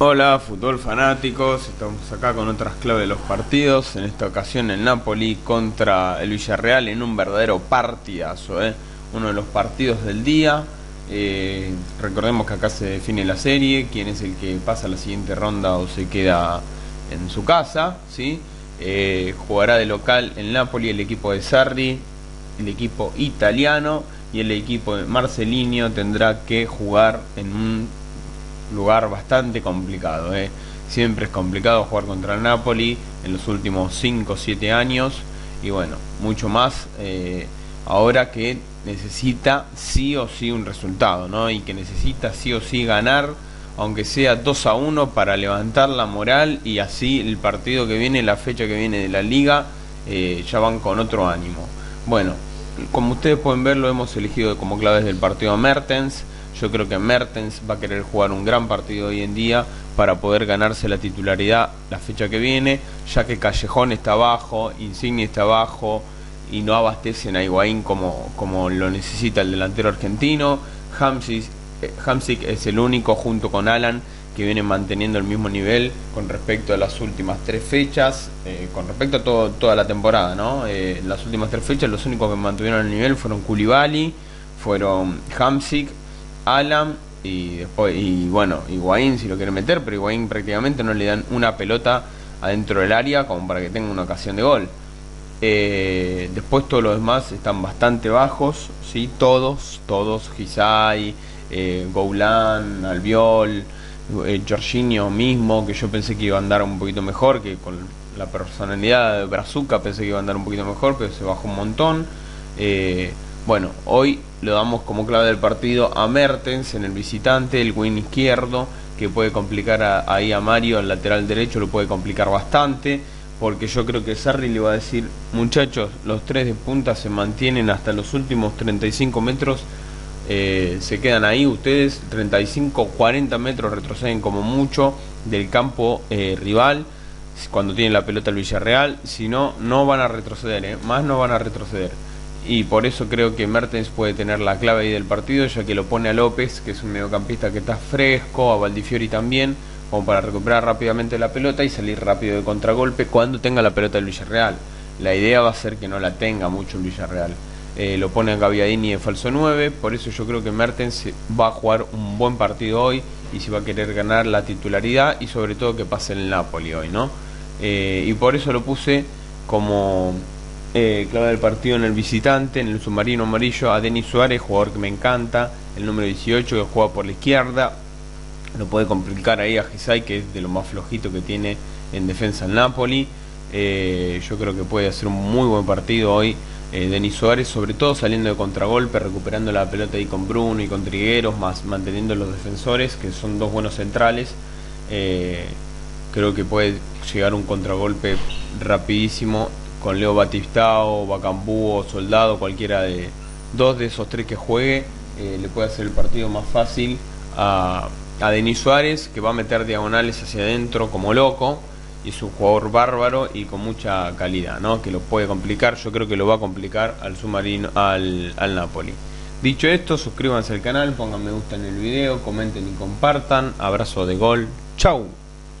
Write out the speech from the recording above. Hola fútbol fanáticos, estamos acá con otras claves de los partidos. En esta ocasión el Napoli contra el Villarreal en un verdadero partidazo, uno de los partidos del día. Recordemos que acá se define la serie, quién es el que pasa a la siguiente ronda o se queda en su casa, ¿sí? Jugará de local el Napoli, el equipo de Sarri, el equipo italiano, y el equipo de Marcelinho tendrá que jugar en un lugar bastante complicado, Siempre es complicado jugar contra el Napoli en los últimos 5 o 7 años, y bueno, mucho más ahora que necesita sí o sí un resultado, ¿no? Y que necesita sí o sí ganar, aunque sea 2-1, para levantar la moral, y así el partido que viene, la fecha que viene de la liga, ya van con otro ánimo. Bueno, como ustedes pueden ver, lo hemos elegido como claves del partido a Mertens. Yo creo que Mertens va a querer jugar un gran partido hoy en día para poder ganarse la titularidad la fecha que viene, ya que Callejón está abajo, Insigni está abajo y no abastecen a Higuaín como lo necesita el delantero argentino. Hamsik es el único, junto con Alan, que viene manteniendo el mismo nivel con respecto a las últimas 3 fechas, con respecto a toda la temporada, ¿no? Las últimas 3 fechas los únicos que mantuvieron el nivel fueron Koulibaly, fueron Hamsik, Alan y bueno, Higuaín, si lo quiere meter, pero Higuaín prácticamente no le dan una pelota adentro del área como para que tenga una ocasión de gol. Después todos los demás están bastante bajos, ¿sí? Todos, Gisai, Goulan, Albiol, Jorginho mismo, que yo pensé que iba a andar un poquito mejor, que con la personalidad de Brazuca pensé que iba a andar un poquito mejor, pero se bajó un montón. Bueno, hoy lo damos como clave del partido a Mertens en el visitante, el win izquierdo, que puede complicar ahí a Mario, el lateral derecho lo puede complicar bastante, porque yo creo que Sarri le va a decir: muchachos, los 3 de punta se mantienen hasta los últimos 35 metros, se quedan ahí, ustedes 35-40 metros retroceden como mucho del campo rival cuando tienen la pelota el Villarreal, si no, no van a retroceder, más no van a retroceder. Y por eso creo que Mertens puede tener la clave ahí del partido, ya que lo pone a López, que es un mediocampista que está fresco, a Valdifiori también, como para recuperar rápidamente la pelota y salir rápido de contragolpe cuando tenga la pelota el Villarreal. La idea va a ser que no la tenga mucho el Villarreal. Lo pone a Gaviadini de falso 9, por eso yo creo que Mertens va a jugar un buen partido hoy y si va a querer ganar la titularidad, y sobre todo que pase el Napoli hoy, ¿no? Y por eso lo puse como clave del partido en el visitante, en el submarino amarillo, a Denis Suárez, jugador que me encanta, el número 18, que juega por la izquierda, lo puede complicar ahí a Gisai, que es de lo más flojito que tiene en defensa el Napoli. Yo creo que puede hacer un muy buen partido hoy Denis Suárez, sobre todo saliendo de contragolpe, recuperando la pelota ahí con Bruno y con Trigueros, más manteniendo los defensores, que son 2 buenos centrales. Creo que puede llegar un contragolpe rapidísimo con Leo Batistao, Bacambú o Soldado, cualquiera de 2 de esos 3 que juegue, le puede hacer el partido más fácil a Denis Suárez, que va a meter diagonales hacia adentro como loco, y es un jugador bárbaro y con mucha calidad, ¿no? Que lo puede complicar, yo creo que lo va a complicar al submarino, al Napoli. Dicho esto, suscríbanse al canal, pongan me gusta en el video, comenten y compartan. Abrazo de gol, chau.